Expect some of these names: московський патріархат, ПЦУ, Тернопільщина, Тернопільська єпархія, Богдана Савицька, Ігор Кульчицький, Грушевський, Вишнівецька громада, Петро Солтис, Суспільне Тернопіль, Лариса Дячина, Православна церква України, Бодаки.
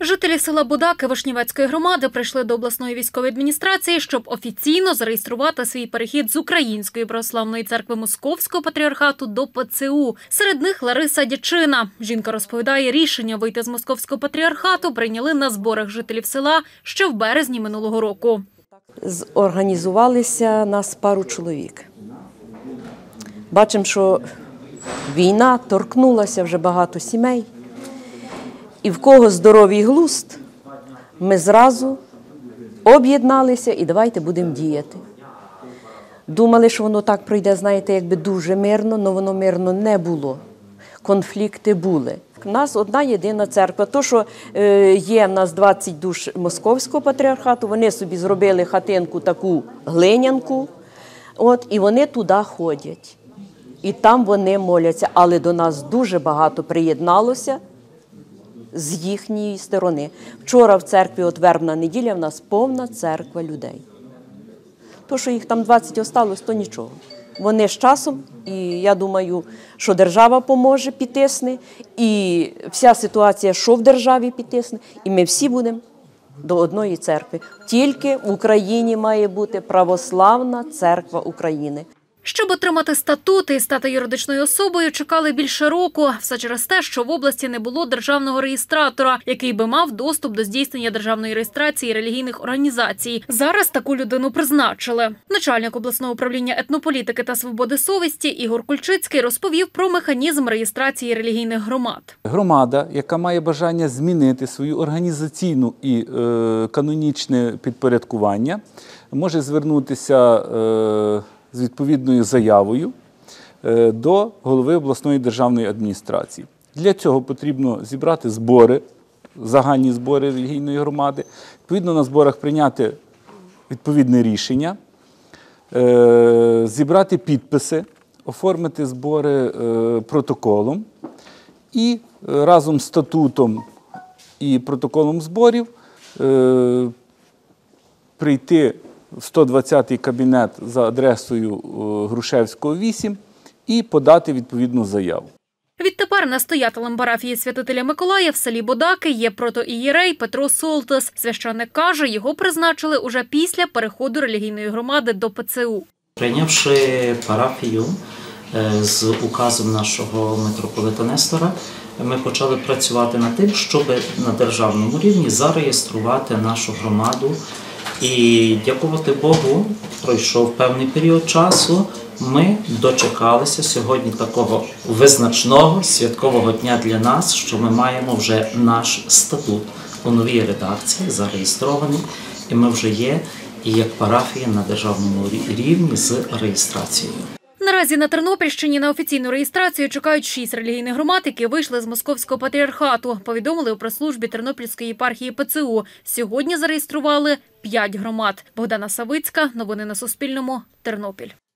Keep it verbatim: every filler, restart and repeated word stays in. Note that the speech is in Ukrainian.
Жителі села Бодаки Вишнівецької громади прийшли до обласної військової адміністрації, щоб офіційно зареєструвати свій перехід з Української православної церкви Московського патріархату до ПЦУ. Серед них Лариса Дячина. Жінка розповідає, рішення вийти з Московського патріархату прийняли на зборах жителів села ще в березні минулого року. Зорганізувалися нас пару чоловік. Бачимо, що війна торкнулася вже багато сімей. І в кого здоровий глузд, ми зразу об'єдналися і давайте будемо діяти. Думали, що воно так пройде, знаєте, якби дуже мирно, але воно мирно не було. Конфлікти були. У нас одна єдина церква. То, що є в нас двадцять душ Московського патріархату, вони собі зробили хатинку таку глинянку, от, і вони туди ходять. І там вони моляться, але до нас дуже багато приєдналося з їхньої сторони. Вчора в церкві, от вербна неділя, в нас повна церква людей. То, що їх там двадцять осталось, то нічого. Вони з часом, і я думаю, що держава поможе, підтисне, і вся ситуація, що в державі, підтисне, і ми всі будемо до одної церкви. Тільки в Україні має бути Православна церква України. Щоб отримати статут і стати юридичною особою, чекали більше року. Все через те, що в області не було державного реєстратора, який би мав доступ до здійснення державної реєстрації релігійних організацій. Зараз таку людину призначили. Начальник обласного управління етнополітики та свободи совісті Ігор Кульчицький розповів про механізм реєстрації релігійних громад. Громада, яка має бажання змінити свою організаційну і е, канонічне підпорядкування, може звернутися е, з відповідною заявою до голови обласної державної адміністрації. Для цього потрібно зібрати збори, загальні збори релігійної громади, відповідно на зборах прийняти відповідне рішення, зібрати підписи, оформити збори протоколом і разом з статутом і протоколом зборів прийти в сто двадцятий кабінет за адресою Грушевського, вісім, і подати відповідну заяву. Відтепер настоятелем парафії Святителя Миколая в селі Бодаки є протоієрей Петро Солтис. Священник каже, його призначили уже після переходу релігійної громади до ПЦУ. Прийнявши парафію з указом нашого митрополита Нестора, ми почали працювати над тим, щоб на державному рівні зареєструвати нашу громаду. І, дякувати Богу, пройшов певний період часу, ми дочекалися сьогодні такого визначного святкового дня для нас, що ми маємо вже наш статут у новій редакції, зареєстрований, і ми вже є і як парафія на державному рівні з реєстрацією. Наразі на Тернопільщині на офіційну реєстрацію чекають шість релігійних громад, які вийшли з Московського патріархату, повідомили у прес-службі Тернопільської єпархії ПЦУ. Сьогодні зареєстрували п'ять громад. Богдана Савицька, новини на Суспільному, Тернопіль.